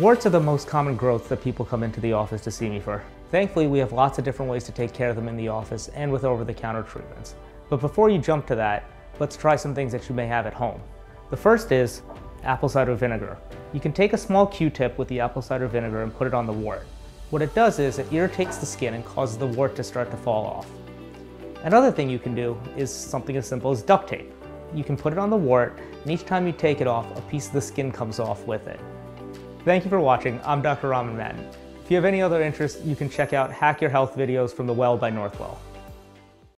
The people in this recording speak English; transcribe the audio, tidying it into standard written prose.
Warts are the most common growths that people come into the office to see me for. Thankfully, we have lots of different ways to take care of them in the office and with over-the-counter treatments. But before you jump to that, let's try some things that you may have at home. The first is apple cider vinegar. You can take a small Q-tip with the apple cider vinegar and put it on the wart. What it does is it irritates the skin and causes the wart to start to fall off. Another thing you can do is something as simple as duct tape. You can put it on the wart, and each time you take it off, a piece of the skin comes off with it. Thank you for watching. I'm Dr. Raman Madan. If you have any other interest, you can check out Hack Your Health videos from The Well by Northwell.